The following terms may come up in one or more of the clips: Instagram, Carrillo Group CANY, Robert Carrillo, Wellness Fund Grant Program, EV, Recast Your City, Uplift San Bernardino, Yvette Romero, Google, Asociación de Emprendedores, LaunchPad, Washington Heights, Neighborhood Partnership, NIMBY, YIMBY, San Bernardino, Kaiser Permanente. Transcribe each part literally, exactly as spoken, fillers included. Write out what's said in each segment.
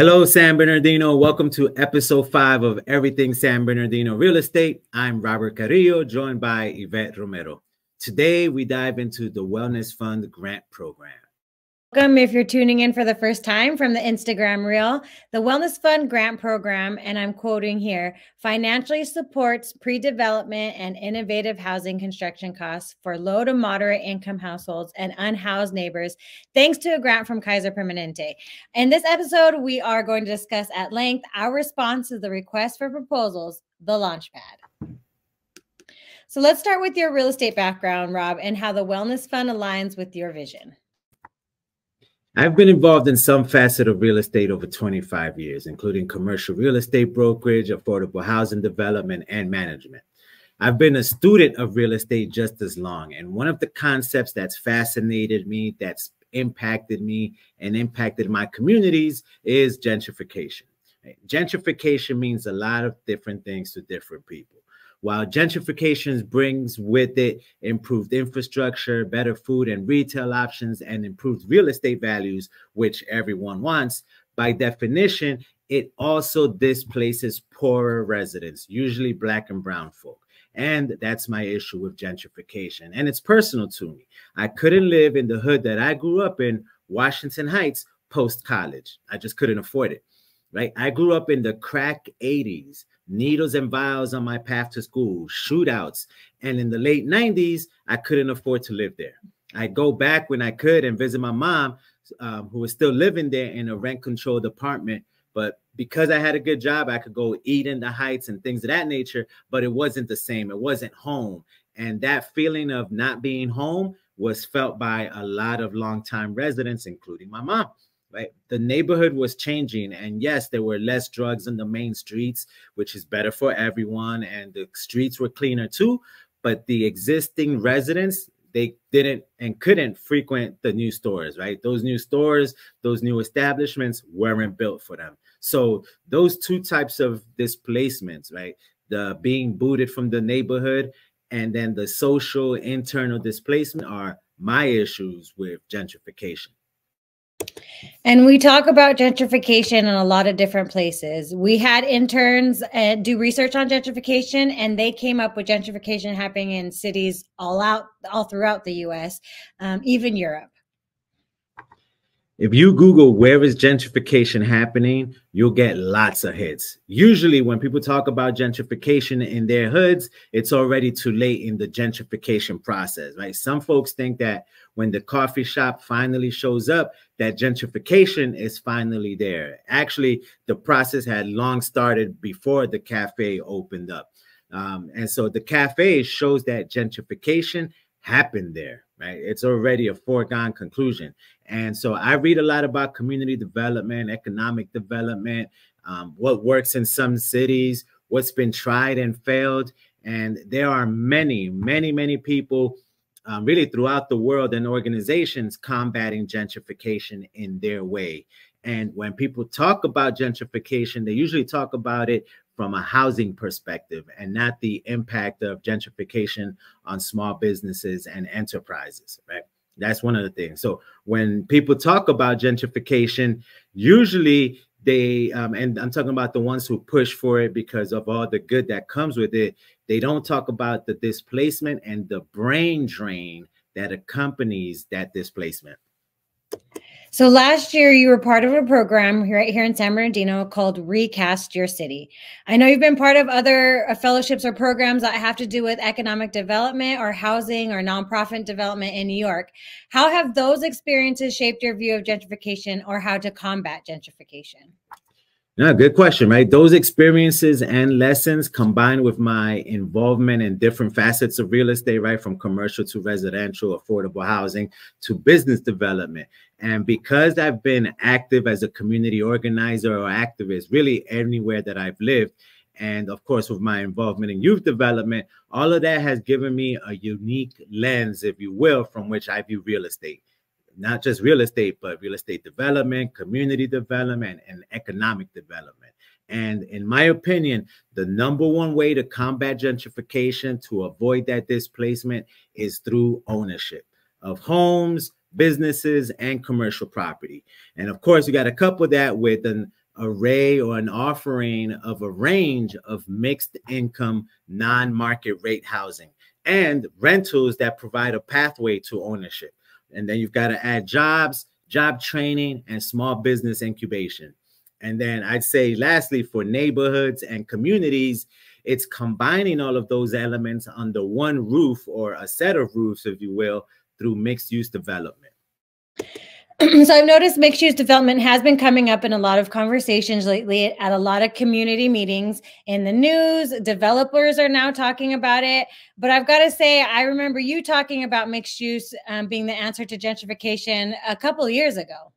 Hello, San Bernardino. Welcome to episode five of Everything San Bernardino Real Estate. I'm Robert Carrillo, joined by Yvette Romero. Today, we dive into the Wellness Fund Grant Program. Welcome if you're tuning in for the first time from the Instagram Reel. The Wellness Fund Grant Program, and I'm quoting here, financially supports pre-development and innovative housing construction costs for low to moderate income households and unhoused neighbors, thanks to a grant from Kaiser Permanente. In this episode, we are going to discuss at length our response to the request for proposals, the LaunchPad. So let's start with your real estate background, Rob, and how the Wellness Fund aligns with your vision. I've been involved in some facet of real estate over twenty-five years, including commercial real estate brokerage, affordable housing development, and management. I've been a student of real estate just as long, and one of the concepts that's fascinated me, that's impacted me, and impacted my communities is gentrification. Gentrification means a lot of different things to different people. While gentrification brings with it improved infrastructure, better food and retail options, and improved real estate values, which everyone wants, by definition, it also displaces poorer residents, usually Black and brown folk. And that's my issue with gentrification. And it's personal to me. I couldn't live in the hood that I grew up in, Washington Heights, post-college. I just couldn't afford it, right? I grew up in the crack eighties. Needles and vials on my path to school, shootouts. And in the late nineties, I couldn't afford to live there. I'd go back when I could and visit my mom, um, who was still living there in a rent-controlled apartment. But because I had a good job, I could go eat in the Heights and things of that nature, but it wasn't the same. It wasn't home. And that feeling of not being home was felt by a lot of longtime residents, including my mom. Right? The neighborhood was changing, and yes, there were less drugs in the main streets, which is better for everyone, and the streets were cleaner too, but the existing residents, they didn't and couldn't frequent the new stores, right? Those new stores, those new establishments weren't built for them. So those two types of displacements, right? The being booted from the neighborhood and then the social internal displacement are my issues with gentrification. And we talk about gentrification in a lot of different places. We had interns uh, do research on gentrification, and they came up with gentrification happening in cities all out, all throughout the U S, um, even Europe. If you Google where is gentrification happening, you'll get lots of hits. Usually when people talk about gentrification in their hoods, it's already too late in the gentrification process, right? Some folks think that when the coffee shop finally shows up, that gentrification is finally there. Actually, the process had long started before the cafe opened up. Um, and so the cafe shows that gentrification happened there. Right? It's already a foregone conclusion. And so I read a lot about community development, economic development, um, what works in some cities, what's been tried and failed. And there are many, many, many people um, really throughout the world and organizations combating gentrification in their way. And when people talk about gentrification, they usually talk about it from a housing perspective and not the impact of gentrification on small businesses and enterprises, right? That's one of the things. So when people talk about gentrification, usually they, um, and I'm talking about the ones who push for it because of all the good that comes with it, they don't talk about the displacement and the brain drain that accompanies that displacement. So last year, you were part of a program right here in San Bernardino called Recast Your City. I know you've been part of other fellowships or programs that have to do with economic development or housing or nonprofit development in New York. How have those experiences shaped your view of gentrification or how to combat gentrification? No, good question, right? Those experiences and lessons combined with my involvement in different facets of real estate, right? From commercial to residential, affordable housing to business development. And because I've been active as a community organizer or activist, really anywhere that I've lived, and of course, with my involvement in youth development, all of that has given me a unique lens, if you will, from which I view real estate. Not just real estate, but real estate development, community development, and economic development. And in my opinion, the number one way to combat gentrification, to avoid that displacement, is through ownership of homes, businesses, and commercial property. And of course, you got to couple that with an array or an offering of a range of mixed income, non-market rate housing and rentals that provide a pathway to ownership. And then you've got to add jobs, job training, and small business incubation. And then I'd say lastly, for neighborhoods and communities, it's combining all of those elements under one roof or a set of roofs, if you will, through mixed-use development. So I've noticed mixed-use development has been coming up in a lot of conversations lately at a lot of community meetings in the news. Developers are now talking about it. But I've got to say, I remember you talking about mixed-use um, being the answer to gentrification a couple of years ago.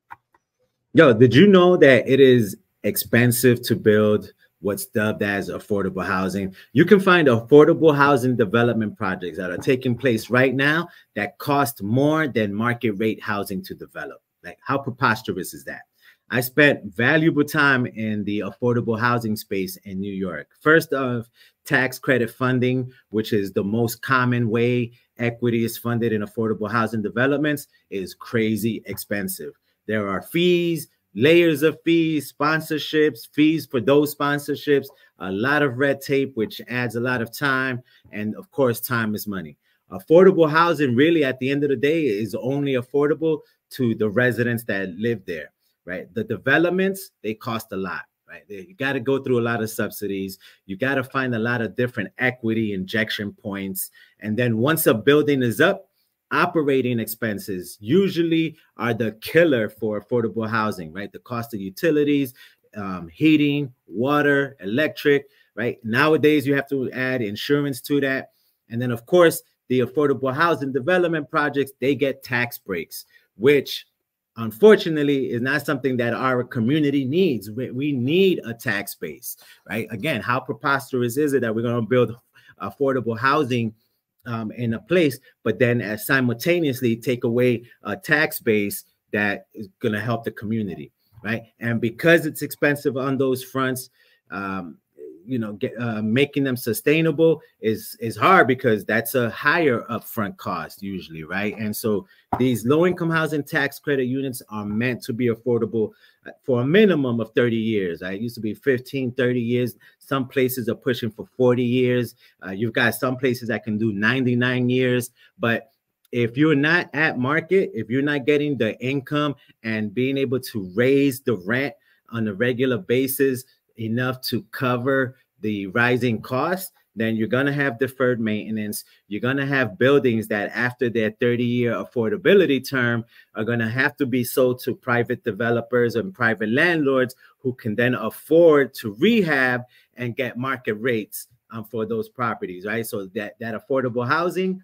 Yo, did you know that it is expensive to build what's dubbed as affordable housing? You can find affordable housing development projects that are taking place right now that cost more than market rate housing to develop. Like, how preposterous is that? I spent valuable time in the affordable housing space in New York. First off, tax credit funding, which is the most common way equity is funded in affordable housing developments, is crazy expensive. There are fees, layers of fees, sponsorships, fees for those sponsorships, a lot of red tape, which adds a lot of time. And of course, time is money. Affordable housing really, at the end of the day, is only affordable to the residents that live there, right? The developments, they cost a lot, right? You got to go through a lot of subsidies. You got to find a lot of different equity injection points. And then once a building is up, operating expenses usually are the killer for affordable housing, right? The cost of utilities, um, heating, water, electric, right? Nowadays, you have to add insurance to that. And then, of course, the affordable housing development projects, they get tax breaks, which unfortunately is not something that our community needs. We, we need a tax base, right? Again, how preposterous is it that we're going to build affordable housing um, in a place, but then uh, simultaneously take away a tax base that is going to help the community, right? And because it's expensive on those fronts, um, you know, get, uh, making them sustainable is, is hard because that's a higher upfront cost usually, right? And so these low-income housing tax credit units are meant to be affordable for a minimum of thirty years. Right? It used to be fifteen, thirty years. Some places are pushing for forty years. Uh, you've got some places that can do ninety-nine years. But if you're not at market, if you're not getting the income and being able to raise the rent on a regular basis enough to cover the rising costs, then you're going to have deferred maintenance. You're going to have buildings that after their thirty-year affordability term are going to have to be sold to private developers and private landlords who can then afford to rehab and get market rates um, for those properties, right? So that, that affordable housing,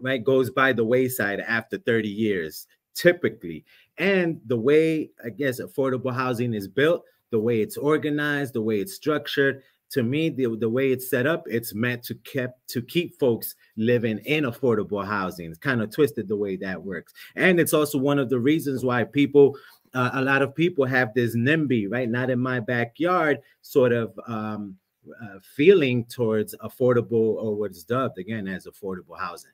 right, goes by the wayside after thirty years, typically. And the way, I guess, affordable housing is built, the way it's organized, the way it's structured, to me, the, the way it's set up, it's meant to keep, to keep folks living in affordable housing. It's kind of twisted the way that works. And it's also one of the reasons why people, uh, a lot of people have this NIMBY, right, not in my backyard sort of um, uh, feeling towards affordable, or what's dubbed, again, as affordable housing.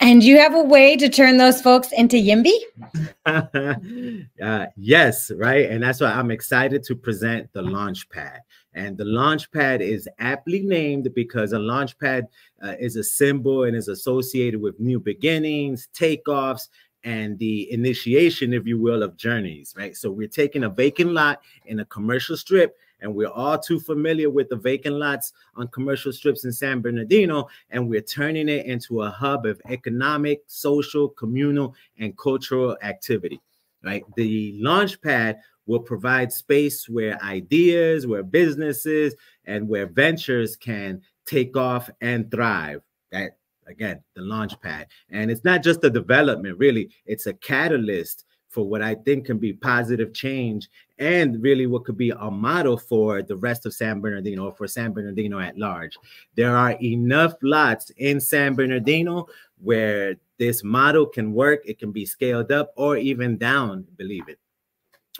And you have a way to turn those folks into YIMBY? uh, yes, right? And that's why I'm excited to present the LaunchPad. And the LaunchPad is aptly named because a LaunchPad uh, is a symbol and is associated with new beginnings, takeoffs, and the initiation, if you will, of journeys, right? So we're taking a vacant lot in a commercial strip, and we're all too familiar with the vacant lots on commercial strips in San Bernardino, and we're turning it into a hub of economic, social, communal, and cultural activity, right? The LaunchPad will provide space where ideas, where businesses, and where ventures can take off and thrive. That, again, the LaunchPad. And it's not just a development, really. It's a catalyst for what I think can be positive change and really what could be a model for the rest of San Bernardino, or for San Bernardino at large. There are enough lots in San Bernardino where this model can work. It can be scaled up or even down, believe it,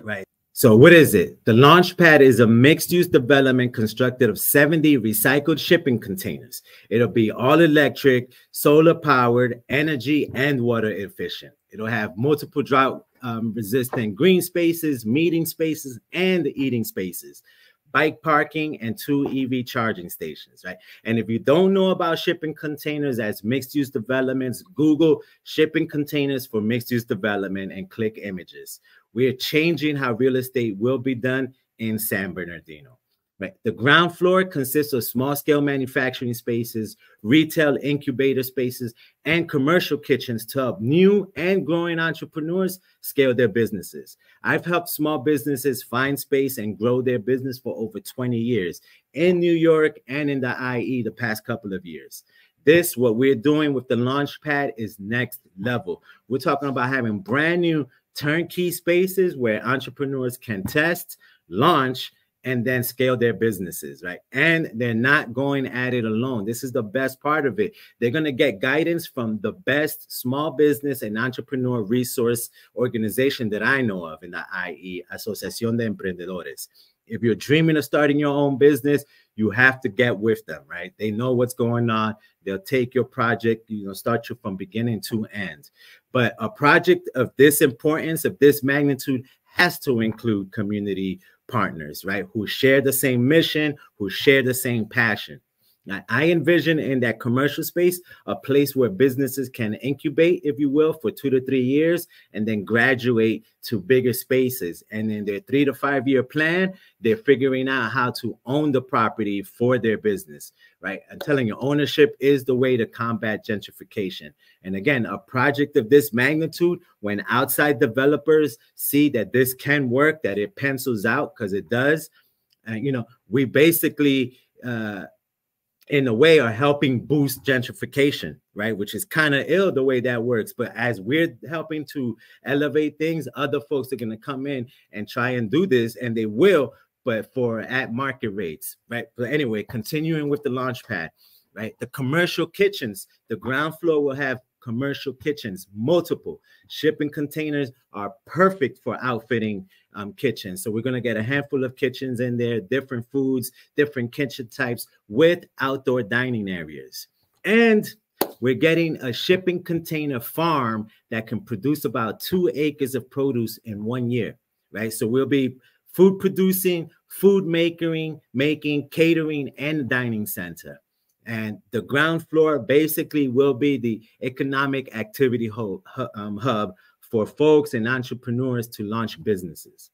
right? So what is it? The LaunchPad is a mixed-use development constructed of seventy recycled shipping containers. It'll be all electric, solar powered, energy and water efficient. It'll have multiple drought um, resistant green spaces, meeting spaces, and the eating spaces, bike parking, and two E V charging stations, right? And if you don't know about shipping containers as mixed-use developments, Google shipping containers for mixed-use development and click images. We're changing how real estate will be done in San Bernardino. Right. The ground floor consists of small-scale manufacturing spaces, retail incubator spaces, and commercial kitchens to help new and growing entrepreneurs scale their businesses. I've helped small businesses find space and grow their business for over twenty years in New York and in the I E the past couple of years. This, what we're doing with the LaunchPad, is next level. We're talking about having brand new turnkey spaces where entrepreneurs can test, launch, and then scale their businesses, right? And they're not going at it alone. This is the best part of it. They're gonna get guidance from the best small business and entrepreneur resource organization that I know of in the I E, Asociación de Emprendedores. If you're dreaming of starting your own business, you have to get with them, right? They know what's going on. They'll take your project, you know, start you from beginning to end. But a project of this importance, of this magnitude, has to include community partners, right, who share the same mission, who share the same passion. Now, I envision in that commercial space a place where businesses can incubate, if you will, for two to three years and then graduate to bigger spaces. And in their three to five year plan, they're figuring out how to own the property for their business, right? I'm telling you, ownership is the way to combat gentrification. And again, a project of this magnitude, when outside developers see that this can work, that it pencils out, because it does, and you know, we basically, uh, in a way, are helping boost gentrification, right? Which is kind of ill the way that works. But as we're helping to elevate things, other folks are going to come in and try and do this, and they will, but for at market rates, right? But anyway, continuing with the LaunchPad, right? The commercial kitchens, the ground floor will have commercial kitchens, multiple. Shipping containers are perfect for outfitting um, kitchens. So we're going to get a handful of kitchens in there, different foods, different kitchen types with outdoor dining areas. And we're getting a shipping container farm that can produce about two acres of produce in one year, right? So we'll be food producing, food making, making, catering, and dining center. And the ground floor basically will be the economic activity hub for folks and entrepreneurs to launch businesses.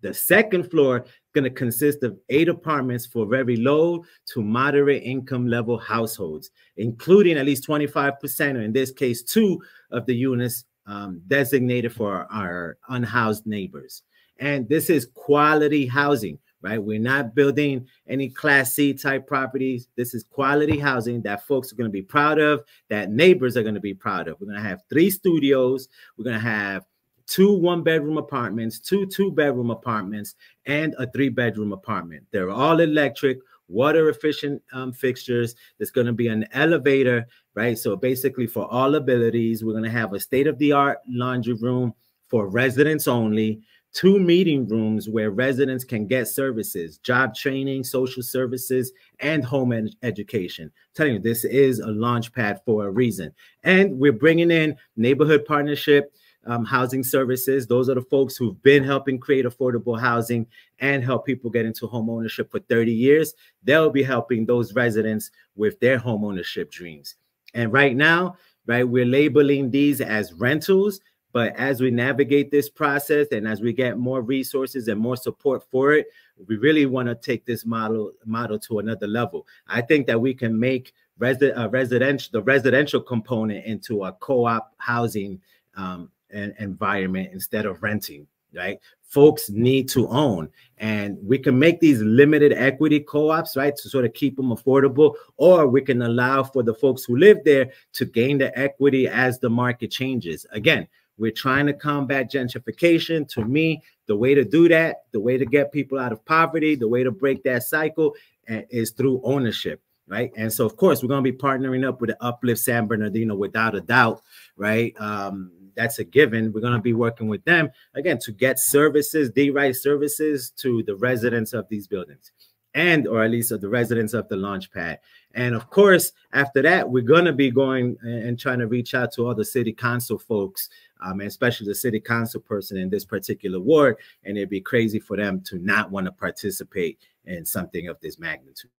The second floor is going to consist of eight apartments for very low to moderate income level households, including at least twenty-five percent, or in this case, two of the units um, designated for our unhoused neighbors. And this is quality housing. Right? We're not building any Class C type properties. This is quality housing that folks are going to be proud of, that neighbors are going to be proud of. We're going to have three studios. We're going to have two one-bedroom apartments, two two-bedroom apartments, and a three-bedroom apartment. They're all electric, water-efficient um, fixtures. There's going to be an elevator, right? So basically for all abilities, we're going to have a state-of-the-art laundry room for residents only, two meeting rooms where residents can get services, job training, social services, and home ed education. I'm telling you, this is a LaunchPad for a reason. And we're bringing in Neighborhood Partnership, um, housing services. Those are the folks who've been helping create affordable housing and help people get into home ownership for thirty years. They'll be helping those residents with their home ownership dreams. And right now, right, we're labeling these as rentals. But as we navigate this process and as we get more resources and more support for it, we really want to take this model model to another level. I think that we can make resi uh, residential, the residential component into a co-op housing um, and environment instead of renting, right? Folks need to own, and we can make these limited equity co-ops, right, to sort of keep them affordable, or we can allow for the folks who live there to gain the equity as the market changes. Again, we're trying to combat gentrification. To me, the way to do that, the way to get people out of poverty, the way to break that cycle uh, is through ownership, right? And so, of course, we're going to be partnering up with the Uplift San Bernardino without a doubt, right? Um, that's a given. We're going to be working with them, again, to get services, the right services to the residents of these buildings. and or at least of the residents of the LaunchPad. And of course, after that, we're going to be going and trying to reach out to all the city council folks, um, and especially the city council person in this particular ward. And it'd be crazy for them to not want to participate in something of this magnitude.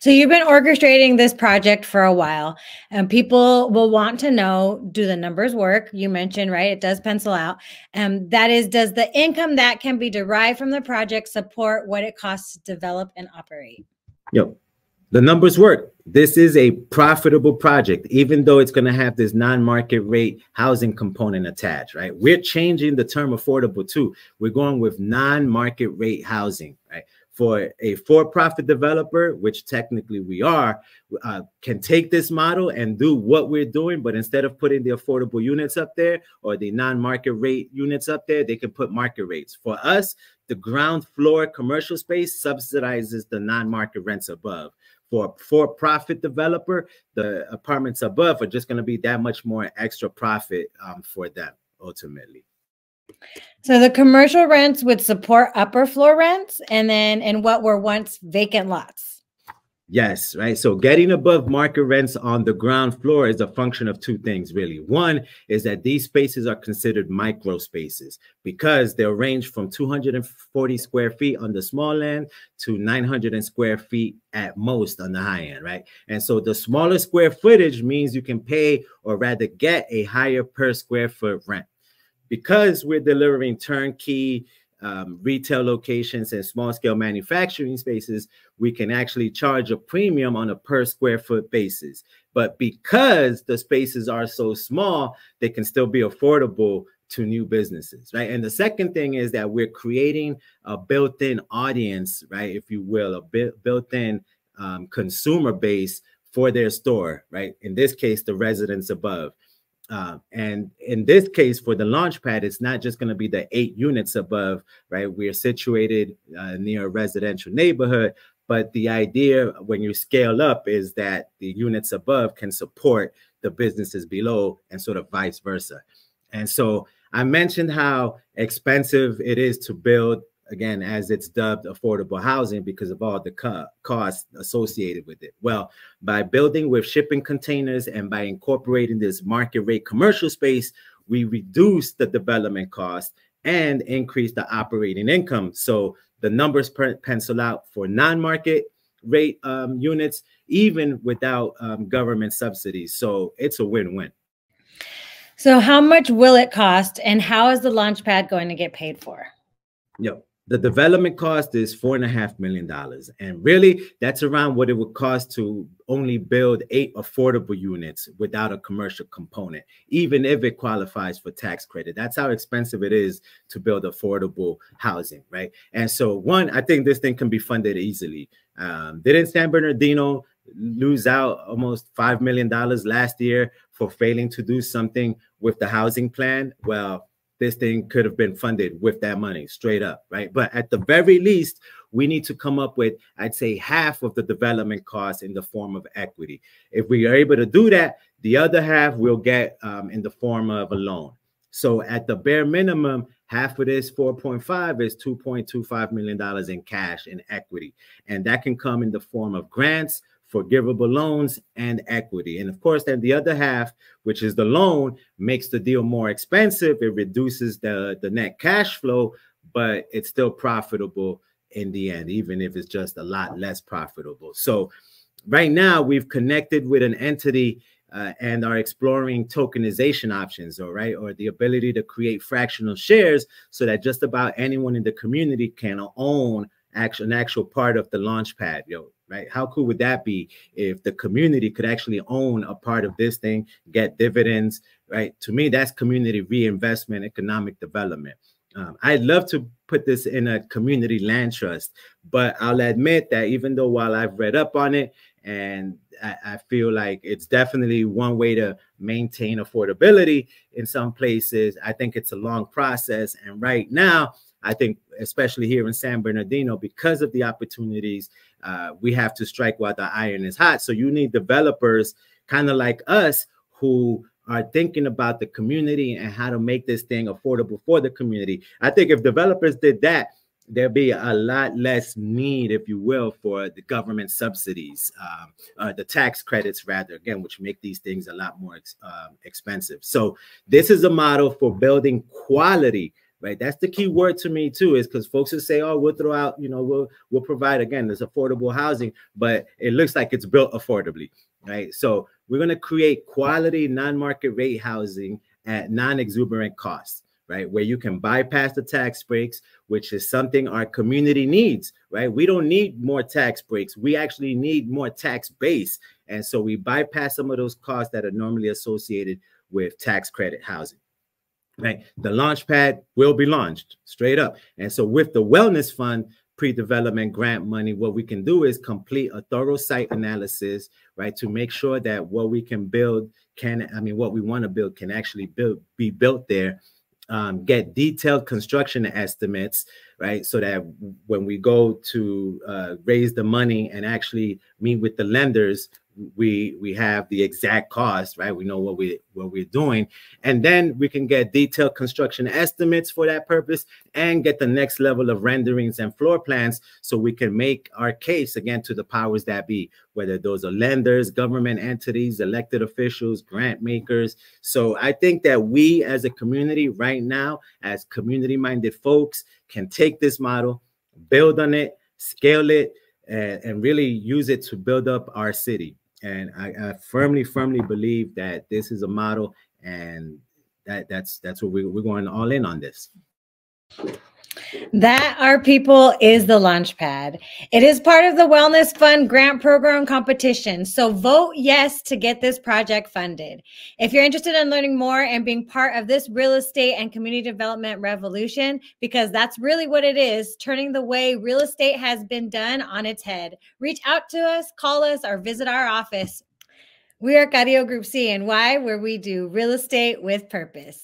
So you've been orchestrating this project for a while, and people will want to know, do the numbers work? You mentioned, right, it does pencil out. Um, that is, does the income that can be derived from the project support what it costs to develop and operate? Yep. The numbers work. This is a profitable project, even though it's going to have this non-market rate housing component attached, right? We're changing the term affordable too. We're going with non-market rate housing, right? For a for-profit developer, which technically we are, uh, can take this model and do what we're doing, but instead of putting the affordable units up there or the non-market rate units up there, they can put market rates. For us, the ground floor commercial space subsidizes the non-market rents above. For a for-profit developer, the apartments above are just going to be that much more extra profit um, for them ultimately. So the commercial rents would support upper floor rents and then in what were once vacant lots. Yes, right. So getting above market rents on the ground floor is a function of two things, really. One is that these spaces are considered micro spaces because they'll range from two hundred forty square feet on the small end to nine hundred square feet at most on the high end, right? And so the smaller square footage means you can pay or rather get a higher per square foot rent. Because we're delivering turnkey um, retail locations and small-scale manufacturing spaces, we can actually charge a premium on a per square foot basis. But because the spaces are so small, they can still be affordable to new businesses, right? And the second thing is that we're creating a built-in audience, right, if you will, a built-in um, consumer base for their store, right? In this case, the residents above. Uh, and in this case, for the LaunchPad, it's not just going to be the eight units above, right? We are situated uh, near a residential neighborhood, but the idea when you scale up is that the units above can support the businesses below and sort of vice versa. And so I mentioned how expensive it is to build, again, as it's dubbed, affordable housing because of all the co costs associated with it. Well, by building with shipping containers and by incorporating this market rate commercial space, we reduce the development cost and increase the operating income. So the numbers pencil out for non-market rate um, units, even without um, government subsidies. So it's a win-win. So how much will it cost and how is the LaunchPad going to get paid for? Yep. The development cost is four and a half million dollars. And really, that's around what it would cost to only build eight affordable units without a commercial component, even if it qualifies for tax credit. That's how expensive it is to build affordable housing, right? And so one, I think this thing can be funded easily. Um, didn't San Bernardino lose out almost five million dollars last year for failing to do something with the housing plan? Well, this thing could have been funded with that money straight up, right? But at the very least, we need to come up with, I'd say, half of the development costs in the form of equity. If we are able to do that, the other half we'll get um, in the form of a loan. So at the bare minimum, half of this four point five is two point two five million dollars in cash and equity. And that can come in the form of grants, forgivable loans, and equity. And of course, then the other half, which is the loan, makes the deal more expensive. It reduces the, the net cash flow, but it's still profitable in the end, even if it's just a lot less profitable. So right now we've connected with an entity uh, and are exploring tokenization options, all right, or the ability to create fractional shares so that just about anyone in the community can own actual, an actual part of the LaunchPad, you know, right? How cool would that be if the community could actually own a part of this thing, get dividends, right? To me, that's community reinvestment, economic development. Um, I'd love to put this in a community land trust, but I'll admit that even though while I've read up on it, and I, I feel like it's definitely one way to maintain affordability in some places, I think it's a long process. And right now, I think, especially here in San Bernardino, because of the opportunities, uh, we have to strike while the iron is hot. So you need developers kind of like us who are thinking about the community and how to make this thing affordable for the community. I think if developers did that, there'll be a lot less need, if you will, for the government subsidies, um, uh, the tax credits, rather, again, which make these things a lot more ex um, expensive. So this is a model for building quality, right? That's the key word to me, too, is because folks will say, oh, we'll throw out, you know, we'll, we'll provide, again, this affordable housing, but it looks like it's built affordably, right? So we're going to create quality, non-market rate housing at non-exuberant costs, right, where you can bypass the tax breaks, which is something our community needs, right? We don't need more tax breaks. We actually need more tax base. And so we bypass some of those costs that are normally associated with tax credit housing, right? The LaunchPad will be launched straight up. And so with the Wellness Fund pre-development grant money, what we can do is complete a thorough site analysis, right, to make sure that what we can build can, I mean, what we want to build can actually build, be built there. Um, get detailed construction estimates, right, so that when we go to uh, raise the money and actually meet with the lenders, we we have the exact cost, right? We know what we what we're doing, and then we can get detailed construction estimates for that purpose, and get the next level of renderings and floor plans, so we can make our case again to the powers that be, whether those are lenders, government entities, elected officials, grant makers. So I think that we, as a community, right now, as community-minded folks, can take this model, build on it, scale it, and, and really use it to build up our city. And I, I firmly, firmly believe that this is a model, and that that's that's what we, we're going all in on this. That, our people, is the LaunchPad. It is part of the Wellness Fund Grant Program competition. So vote yes to get this project funded. If you're interested in learning more and being part of this real estate and community development revolution, because that's really what it is, turning the way real estate has been done on its head, reach out to us, call us, or visit our office. We are Carrillo Group C N Y, where we do real estate with purpose.